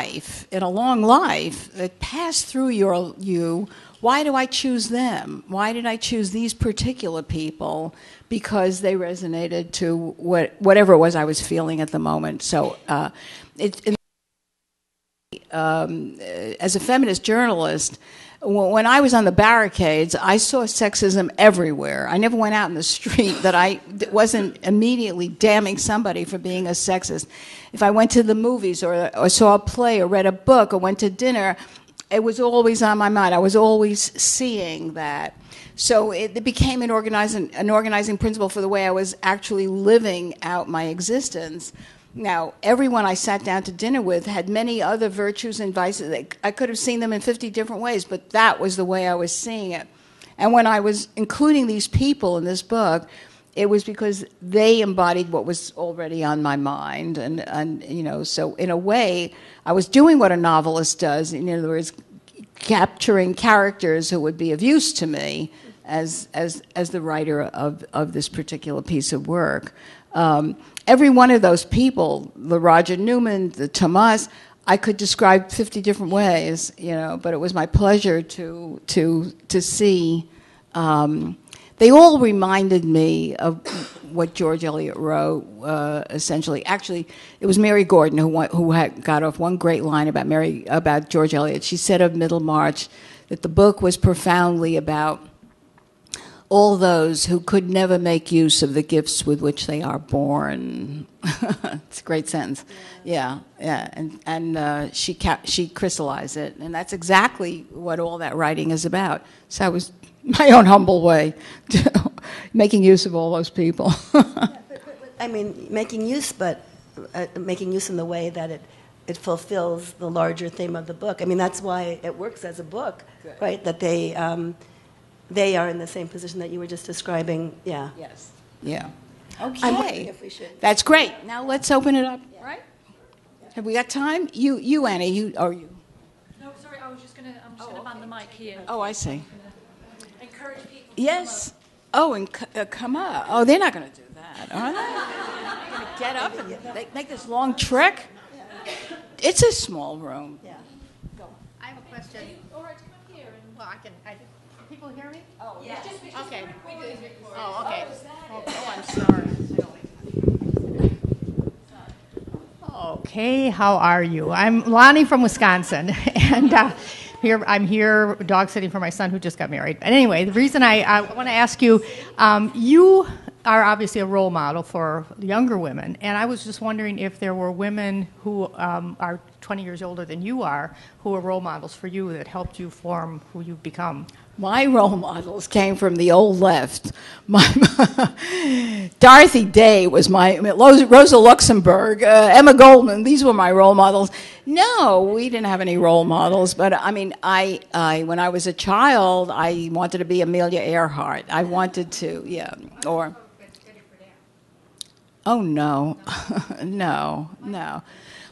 life that pass through you, why do I choose them? Why did I choose these particular people? Because they resonated to whatever it was I was feeling at the moment. So, as a feminist journalist, when I was on the barricades, I saw sexism everywhere. I never went out in the street that I wasn't immediately damning somebody for being a sexist. If I went to the movies or saw a play or read a book or went to dinner, it was always on my mind. I was always seeing that. So it became an organizing principle for the way I was actually living out my existence. Now, everyone I sat down to dinner with had many other virtues and vices. I could have seen them in 50 different ways, but that was the way I was seeing it. And when I was including these people in this book, it was because they embodied what was already on my mind. So in a way, I was doing what a novelist does, in other words, capturing characters who would be of use to me as the writer of this particular piece of work. Every one of those people, the Roger Newman, the Tomas, I could describe 50 different ways, you know, but it was my pleasure to see. They all reminded me of what George Eliot wrote, essentially. Actually, it was Mary Gordon who had got off one great line about George Eliot. She said of Middlemarch that the book was profoundly about all those who could never make use of the gifts with which they are born. It's a great sentence. Yeah. And she crystallized it, and that's exactly what all that writing is about. So I was, my own humble way, making use of all those people. Making use in the way that it fulfills the larger theme of the book. I mean, that's why it works as a book, good, right? That they are in the same position that you were just describing. Yeah. Yes. Yeah. Okay. I'm wondering if we should. That's great. Now let's open it up. Yeah. Right? Yeah. Have we got time? You, Annie. You or you? No, sorry. I was just going to. I'm just going to ban the mic here. Oh, I see. Encourage people to yes. Come up. Oh, and come up. Oh, they're not going to do that, are they? They're going to get up and make this long trek. Yeah. It's a small room. Yeah. Go on. I have a question. All right, come up here. And, well, I can. Can people hear me? Oh, yeah. Just okay. Oh, okay. Oh, I'm sorry. Okay. How are you? I'm Lonnie from Wisconsin, and. I'm here dog sitting for my son who just got married. But anyway, the reason I want to ask you, you are obviously a role model for younger women, and I was just wondering if there were women who are 20 years older than you are who are role models for you that helped you form who you've become. My role models came from the old left. Dorothy Day was my, Rosa Luxemburg, Emma Goldman, these were my role models. No, we didn't have any role models, but I mean, I when I was a child, I wanted to be Amelia Earhart. I wanted to, yeah, or... Oh, no, no.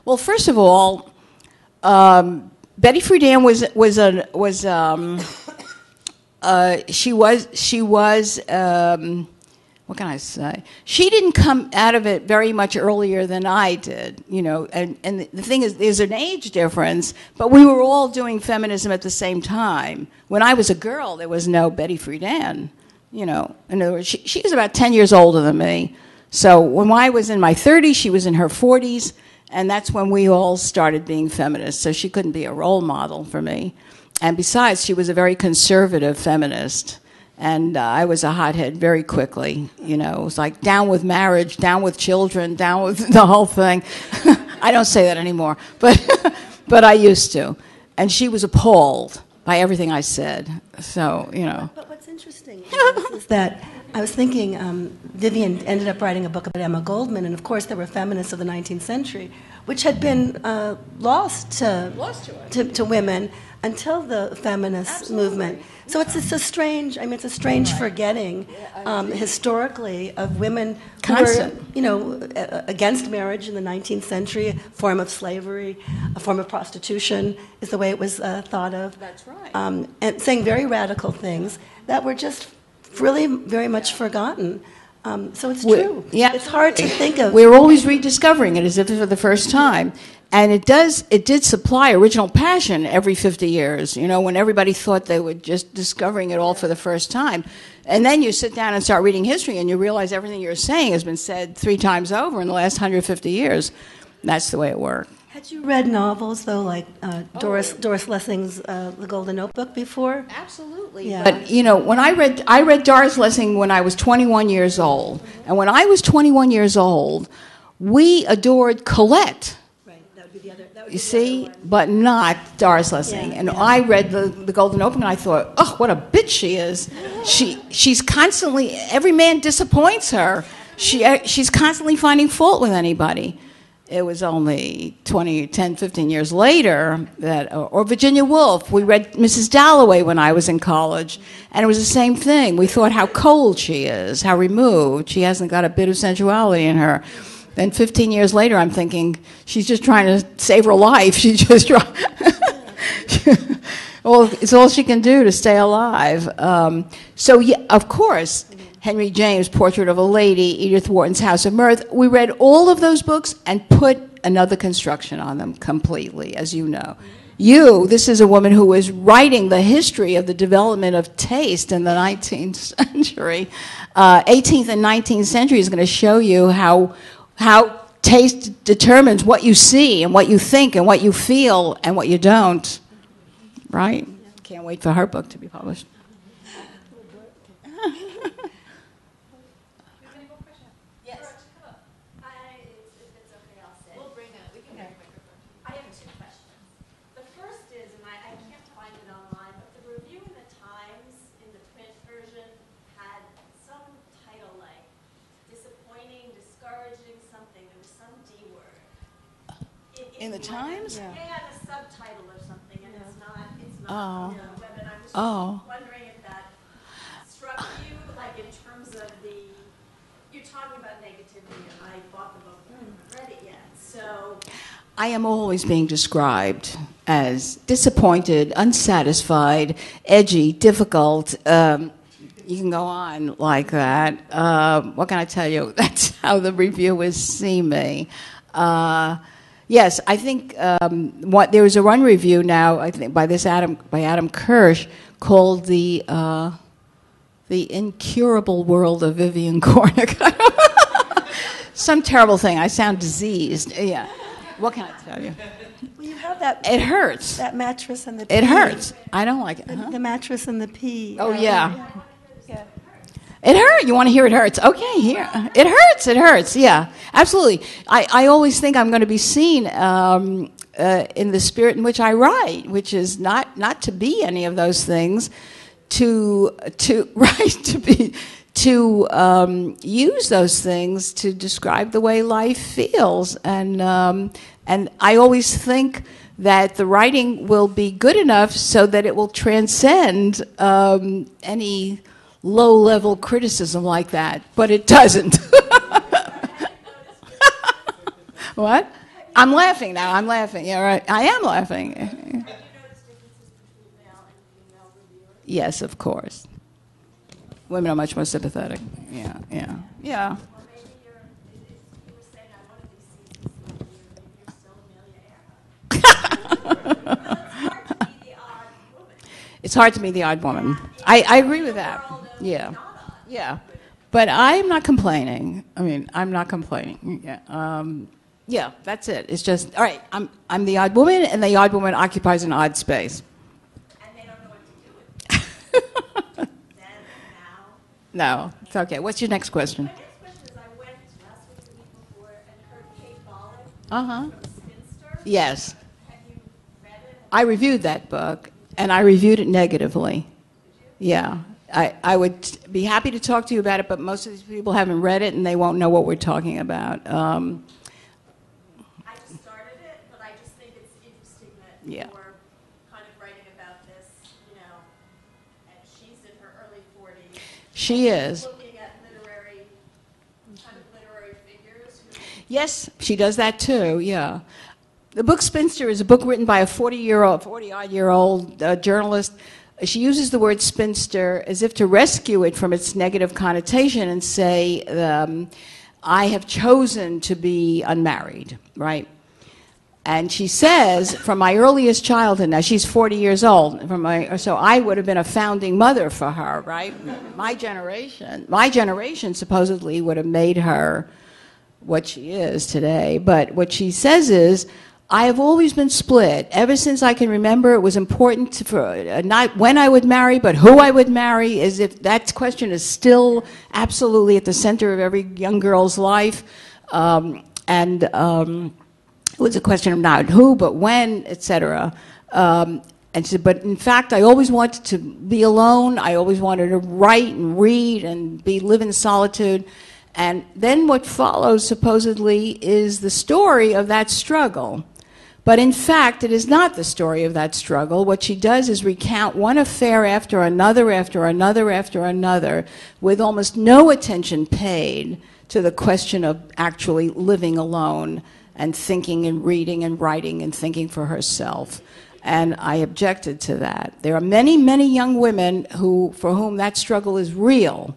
Well, first of all, Betty Friedan was what can I say? She didn't come out of it very much earlier than I did, you know, and the thing is, there's an age difference, but we were all doing feminism at the same time. When I was a girl, there was no Betty Friedan, you know. In other words, she was about 10 years older than me. So when I was in my 30s, she was in her 40s, and that's when we all started being feminists, so she couldn't be a role model for me. And besides, she was a very conservative feminist, and I was a hothead very quickly. You know, it was like down with marriage, down with children, down with the whole thing. I don't say that anymore, but but I used to. And she was appalled by everything I said. So, you know. But what's interesting is that I was thinking Vivian ended up writing a book about Emma Goldman, and of course there were feminists of the 19th century, which had been lost to women until the feminist absolutely. Movement. So it's a strange, I mean, it's a strange right. forgetting historically of women constant. Who were, you know, against marriage in the 19th century, a form of slavery, a form of prostitution is the way it was thought of. That's right. And saying very radical things that were just really very much yeah. forgotten. So it's true. Yeah. It's hard to think of. We're always rediscovering it as if for the first time. And it did supply original passion every 50 years, you know, when everybody thought they were just discovering it all for the first time. And then you sit down and start reading history and you realize everything you're saying has been said 3 times over in the last 150 years. That's the way it worked. Had you read novels, though, like Doris Lessing's The Golden Notebook before? Absolutely. Yeah. But, you know, when I read Doris Lessing when I was 21 years old. And when I was 21 years old, we adored Colette. Right. That would be the other one. You see? But not Doris Lessing. Yeah. And yeah. I read the Golden Notebook, and I thought, oh, what a bitch she is. She's constantly, every man disappoints her. She's constantly finding fault with anybody. It was only 10, 15 years later that, or Virginia Woolf. We read Mrs. Dalloway when I was in college, and it was the same thing. We thought how cold she is, how removed. She hasn't got a bit of sensuality in her. Then 15 years later, I'm thinking, she's just trying to save her life. She's just trying. Well, it's all she can do to stay alive. So, yeah, of course, Henry James, Portrait of a Lady, Edith Wharton's House of Mirth. We read all of those books and put another construction on them completely, as you know. You, this is a woman who is writing the history of the development of taste in the 19th century. 18th and 19th century is going to show you how taste determines what you see and what you think and what you feel and what you don't. Right? Can't wait for her book to be published. In the Times? Yeah, the subtitle or something, and it's not on the web, and I'm just wondering if that struck you, like in terms of the, you're talking about negativity, and I bought the book, but I haven't read it yet, so. I am always being described as disappointed, unsatisfied, edgy, difficult, you can go on like that. What can I tell you? That's how the reviewers see me. Yes, I think there was a Run review now, I think, by Adam Kirsch, called the Incurable World of Vivian Gornick. Some terrible thing. I sound diseased. Yeah. What can I tell you? Well, you have that. It hurts. That mattress and the pea. It hurts. I don't like it. The, the mattress and the pea. Oh yeah. Yeah. It hurt. You want to hear it hurts? Okay, here. It hurts. It hurts. Yeah, absolutely. I always think I'm going to be seen in the spirit in which I write, which is not to be any of those things, to use those things to describe the way life feels, and I always think that the writing will be good enough so that it will transcend any low-level criticism like that, but it doesn't. What? I'm laughing now. I'm laughing. Yeah, right. I am laughing. Have you noticed differences between male and female reviewers? Yes, of course. Women are much more sympathetic. Yeah, yeah, yeah. Or maybe you were saying on one of these seasons you're still Amelia Earhart. It's hard to be the odd woman. I agree with that. Yeah, yeah. But I'm not complaining. I mean, I'm not complaining. Yeah, yeah. That's it. It's just all right. I'm the odd woman, and the odd woman occupies an odd space. And they don't know what to do with it. Then now. No, it's okay. What's your next question? My next question is, I went last week, the week before, and heard Kate Bolland from Spinster. Yes. Have you read it? I reviewed that book. And I reviewed it negatively. Yeah. I would be happy to talk to you about it, but most of these people haven't read it, and they won't know what we're talking about. I just started it, but I just think it's interesting that you're kind of writing about this, you know, and she's in her early 40s. She is. Looking at kind of literary figures. Yes, she does that too, yeah. The book Spinster is a book written by a 40-odd-year-old journalist. She uses the word spinster as if to rescue it from its negative connotation and say, I have chosen to be unmarried, right? And she says, from my earliest childhood, now she's 40 years old, so I would have been a founding mother for her, right? My generation supposedly would have made her what she is today, but what she says is, I have always been split. Ever since I can remember, it was important for not when I would marry, but who I would marry. As if that question is still absolutely at the center of every young girl's life. It was a question of not who, but when, etc. And she said, but in fact, I always wanted to be alone. I always wanted to write and read and live in solitude. And then what follows, supposedly, is the story of that struggle. But in fact, it is not the story of that struggle. What she does is recount one affair after another, after another, after another, with almost no attention paid to the question of actually living alone and thinking and reading and writing and thinking for herself. And I objected to that. There are many, many young women for whom that struggle is real,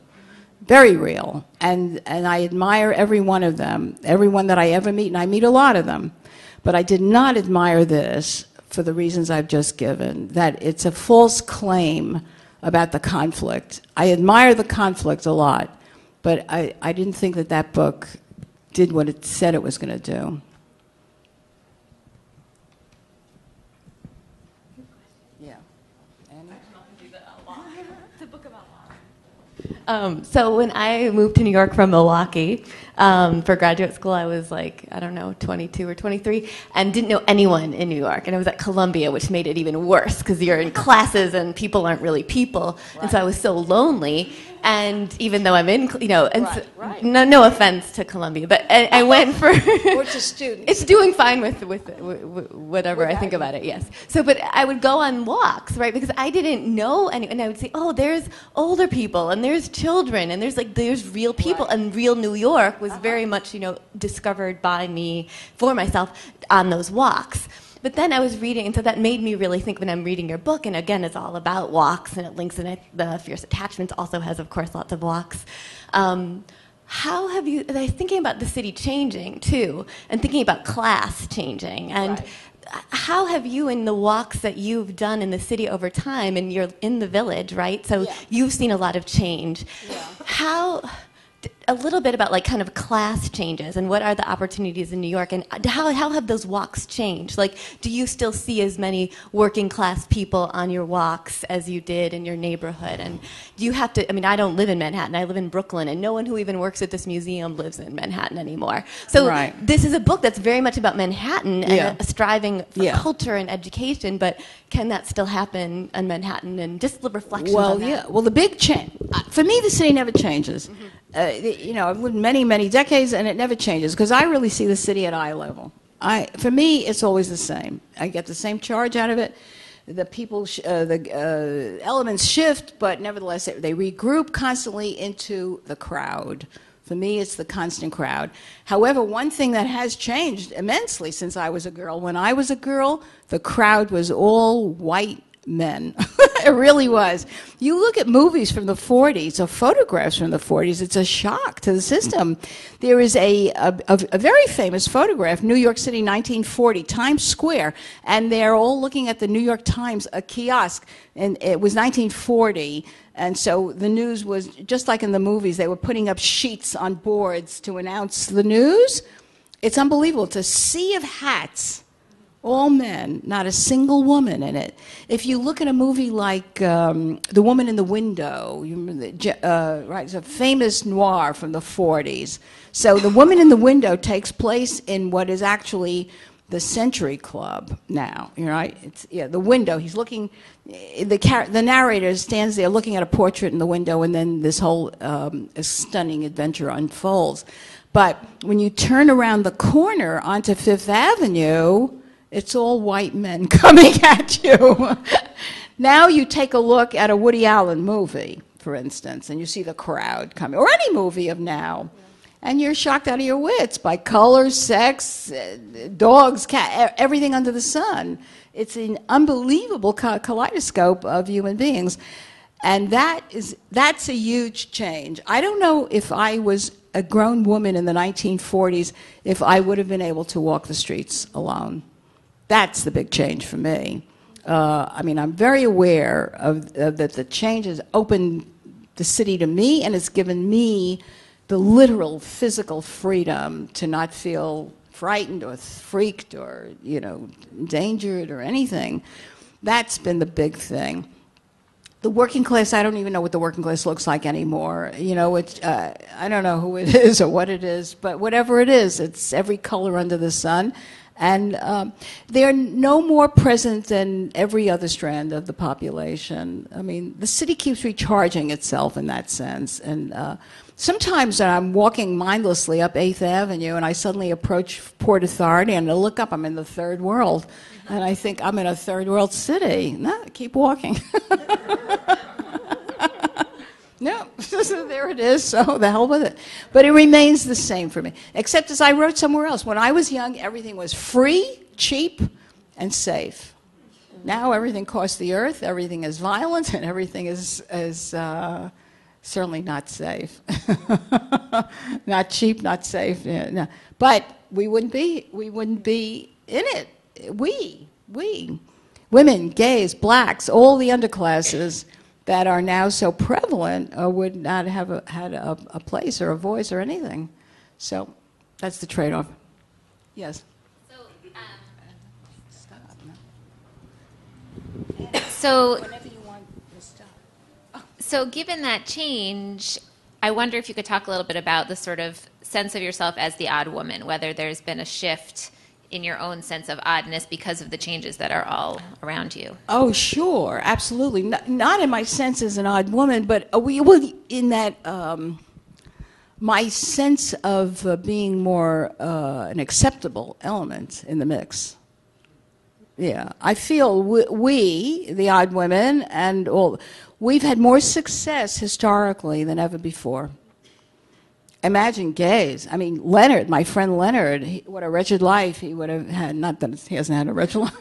very real. And I admire every one of them, everyone that I ever meet, and I meet a lot of them. But I did not admire this for the reasons I've just given, that it's a false claim about the conflict. I admire the conflict a lot, but I didn't think that that book did what it said it was going to do. So when I moved to New York from Milwaukee for graduate school, I was like, I don't know, 22 or 23, and didn't know anyone in New York. And I was at Columbia, which made it even worse because you're in classes and people aren't really people. Right. And so I was so lonely. And even though I'm in, you know, and right, so, right. No offense to Columbia, but I went for. Which is students. It's doing fine with whatever I think about it. Yes. So, but I would go on walks, right? Because I didn't know any, and I would say, oh, there's older people, and there's children, and there's real people, right. And real New York was very much, you know, discovered by me for myself on those walks. But then I was reading, and so that made me really think when I'm reading your book, and again, it's all about walks, and it links in the Fierce Attachments also has, of course, lots of walks. How have you, and I was thinking about the city changing, too, and thinking about class changing, and how have you, in the walks that you've done in the city over time, and you're in the village, right? So you've seen a lot of change. Yeah. How... a little bit about like kind of class changes and what are the opportunities in New York and how have those walks changed? Like, do you still see as many working class people on your walks as you did in your neighborhood? And do you have to, I mean, I don't live in Manhattan, I live in Brooklyn, and no one who even works at this museum lives in Manhattan anymore. So this is a book that's very much about Manhattan and striving for culture and education, but can that still happen in Manhattan? And just reflections on that. Well, the big change, for me, the city never changes. Mm-hmm. You know, I've lived many, many decades, and it never changes, because I really see the city at eye level. For me, it's always the same. I get the same charge out of it. The people, the elements shift, but nevertheless, they regroup constantly into the crowd. For me, it's the constant crowd. However, one thing that has changed immensely since I was a girl, when I was a girl, the crowd was all white men. It really was. You look at movies from the 40s or photographs from the 40s, it's a shock to the system. There is a very famous photograph, New York City 1940, Times Square, and they're all looking at the New York Times, a kiosk, and it was 1940, and so the news was, just like in the movies, they were putting up sheets on boards to announce the news. It's unbelievable. It's a sea of hats. All men, not a single woman in it. If you look at a movie like The Woman in the Window, you remember right, it's a famous noir from the 40s. So The Woman in the Window takes place in what is actually the Century Club now, right? It's, the window. He's looking, the narrator stands there looking at a portrait in the window, and then this whole stunning adventure unfolds. But when you turn around the corner onto Fifth Avenue, it's all white men coming at you. Now you take a look at a Woody Allen movie, for instance, and you see the crowd coming, or any movie of now, and you're shocked out of your wits by color, sex, dogs, cat, everything under the sun. It's an unbelievable kaleidoscope of human beings, and that's a huge change. I don't know if I was a grown woman in the 1940s if I would have been able to walk the streets alone. That's the big change for me. I mean, I'm very aware of that the change has opened the city to me, and it's given me the literal physical freedom to not feel frightened or freaked or, you know, endangered or anything. That's been the big thing. The working class, I don't even know what the working class looks like anymore. You know, I don't know who it is or what it is, but whatever it is, it's every color under the sun. And they're no more present than every other strand of the population. I mean, the city keeps recharging itself in that sense. And sometimes I'm walking mindlessly up 8th Avenue, and I suddenly approach Port Authority, and I look up, I'm in the third world. And I think, I'm in a third world city. No, keep walking. No, there it is, so the hell with it. But it remains the same for me, except as I wrote somewhere else. When I was young, everything was free, cheap, and safe. Now everything costs the earth, everything is violent, and everything is certainly not safe. Not cheap, not safe. Yeah, no. But we wouldn't be in it. We, women, gays, blacks, all the underclasses that are now so prevalent would not have had a place or a voice or anything. So that's the trade-off. Yes. So given that change, I wonder if you could talk a little bit about the sort of sense of yourself as the odd woman, whether there's been a shift in your own sense of oddness because of the changes that are all around you. Oh, sure, absolutely. Not in my sense as an odd woman, but in that my sense of being more an acceptable element in the mix. Yeah, I feel we, the odd women, and all, we've had more success historically than ever before. Imagine gays. I mean, Leonard, my friend Leonard, what a wretched life he would have had. Not that he hasn't had a wretched life.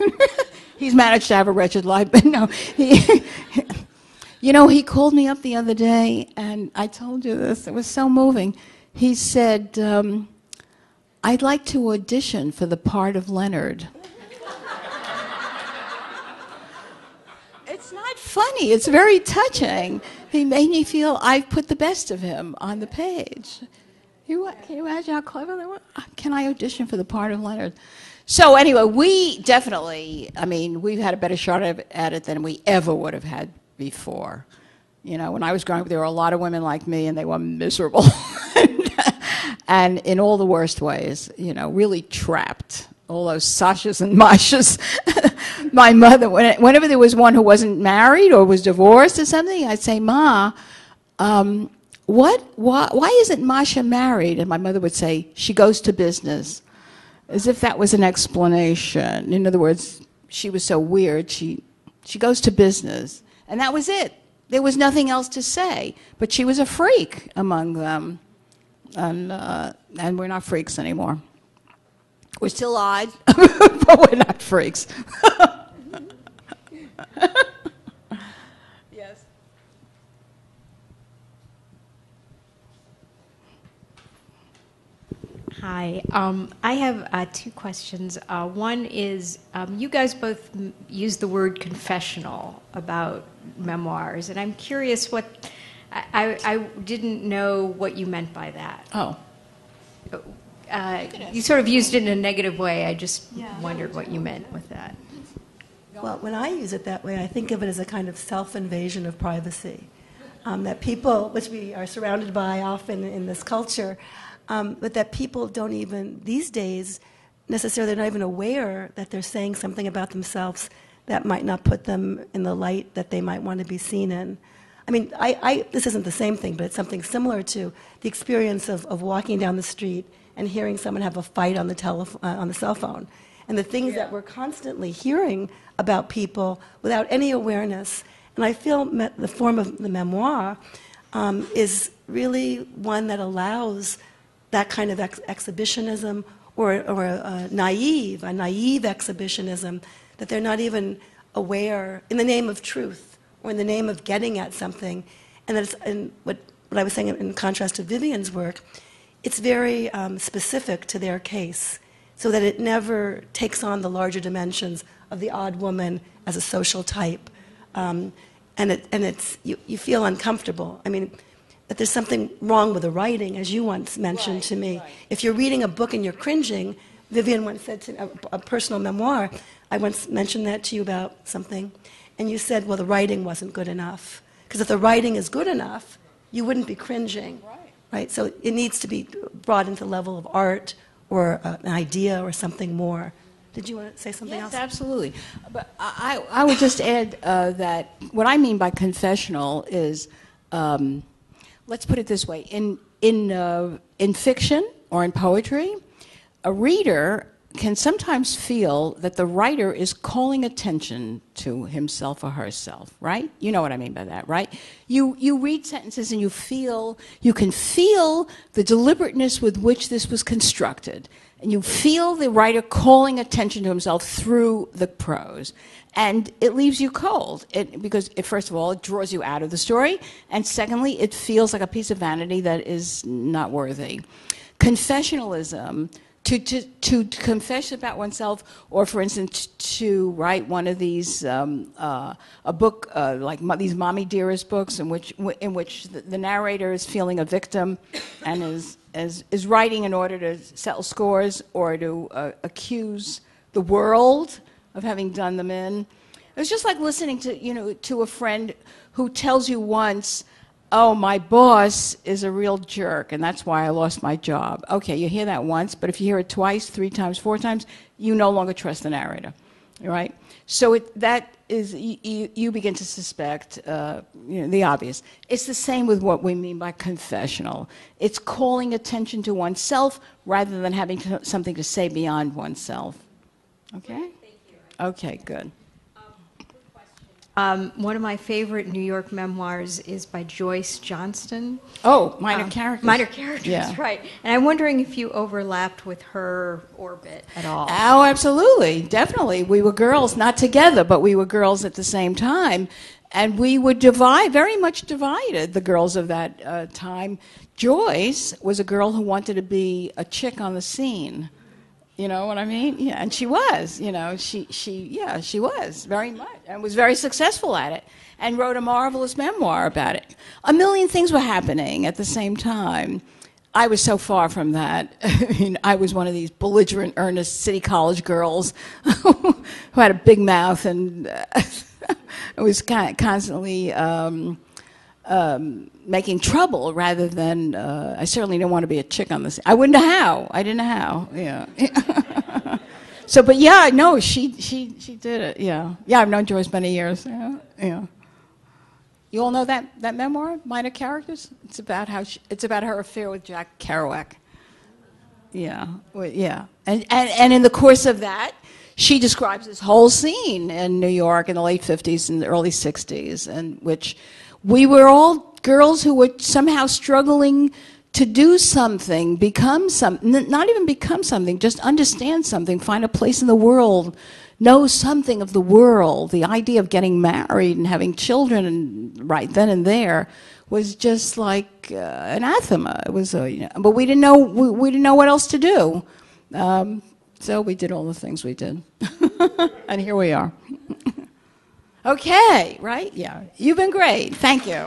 He's managed to have a wretched life, but no. You know, he called me up the other day, and I told you this. It was so moving. He said, I'd like to audition for the part of Leonard. It's not funny. It's very touching. He made me feel I've put the best of him on the page. Can you imagine how clever they were? Can I audition for the part of Leonard? So anyway, we definitely, I mean, we've had a better shot at it than we ever would have had before. You know, when I was growing up, there were a lot of women like me, and they were miserable. And in all the worst ways, you know, really trapped. All those Sashas and Mashas. My mother, whenever there was one who wasn't married or was divorced or something, I'd say, Ma, why isn't Masha married? And my mother would say, she goes to business, as if that was an explanation. In other words, she was so weird, she goes to business. And that was it. There was nothing else to say. But she was a freak among them. And we're not freaks anymore. We're still odd, but we're not freaks. Yes. Hi. I have two questions. One is, you guys both use the word confessional about memoirs, and I'm curious what... I didn't know what you meant by that. Oh. You sort of used it in a negative way. I just wondered what you meant with that. Well, when I use it that way, I think of it as a kind of self-invasion of privacy. That people, which we are surrounded by often in this culture, but that people don't even, these days, necessarily, they're not even aware that they're saying something about themselves that might not put them in the light that they might want to be seen in. I mean, I this isn't the same thing, but it's something similar to the experience of walking down the street and hearing someone have a fight on the on the cell phone. And the things that we're constantly hearing about people without any awareness. And I feel the form of the memoir is really one that allows that kind of exhibitionism or a naive exhibitionism, that they're not even aware, in the name of truth or in the name of getting at something. And that's what I was saying in contrast to Vivian's work. It's very specific to their case, so that it never takes on the larger dimensions of the odd woman as a social type. And you feel uncomfortable. I mean, that there's something wrong with the writing, as you once mentioned to me. Right. If you're reading a book and you're cringing, Vivian once said to me, a personal memoir, I once mentioned that to you about something, and you said, well, the writing wasn't good enough. Because if the writing is good enough, you wouldn't be cringing. Right. Right, so it needs to be brought into the level of art or an idea or something more. Did you want to say something else? Yes, absolutely. But I would just add that what I mean by confessional is, let's put it this way, in fiction or in poetry, a reader can sometimes feel that the writer is calling attention to himself or herself, right? You know what I mean by that, right? You read sentences and you can feel the deliberateness with which this was constructed. And you feel the writer calling attention to himself through the prose. And it leaves you cold, because first of all, it draws you out of the story, and secondly, it feels like a piece of vanity that is not worthy. Confessionalism, to confess about oneself, or for instance, to write one of these, a book like these Mommy Dearest books in which the narrator is feeling a victim and is writing in order to settle scores or to accuse the world of having done them in. It's just like listening to a friend who tells you once, "Oh, my boss is a real jerk, and that's why I lost my job." Okay, you hear that once, but if you hear it twice, three times, four times, you no longer trust the narrator, right? So you begin to suspect the obvious. It's the same with what we mean by confessional. It's calling attention to oneself rather than having something to say beyond oneself. Okay? Thank you. Okay, good. One of my favorite New York memoirs is by Joyce Johnston. Oh, Minor Characters. Minor Characters, yeah. Right. And I'm wondering if you overlapped with her orbit at all. Oh, absolutely. Definitely. We were girls, not together, but we were girls at the same time. And we were very much divided, the girls of that time. Joyce was a girl who wanted to be a chick on the scene. You know what I mean? Yeah, and she was, she was very much, and was very successful at it, and wrote a marvelous memoir about it. A million things were happening at the same time. I was so far from that. I mean, I was one of these belligerent, earnest city college girls who had a big mouth and was constantly making trouble rather than, I certainly didn't want to be a chick on this. I wouldn't know how. I didn't know how, yeah. So, but yeah, no, she did it, yeah. Yeah, I've known Joyce many years, yeah. You all know that memoir, Minor Characters? It's about her affair with Jack Kerouac. Yeah, yeah. And in the course of that, she describes this whole scene in New York in the late 50s and the early 60s, and which, we were all girls who were somehow struggling to do something, become something, not even become something, just understand something, find a place in the world, know something of the world. The idea of getting married and having children and right then and there was just like anathema. It was, but we didn't know what else to do. So we did all the things we did. And here we are. Okay, right? Yeah. You've been great. Thank you.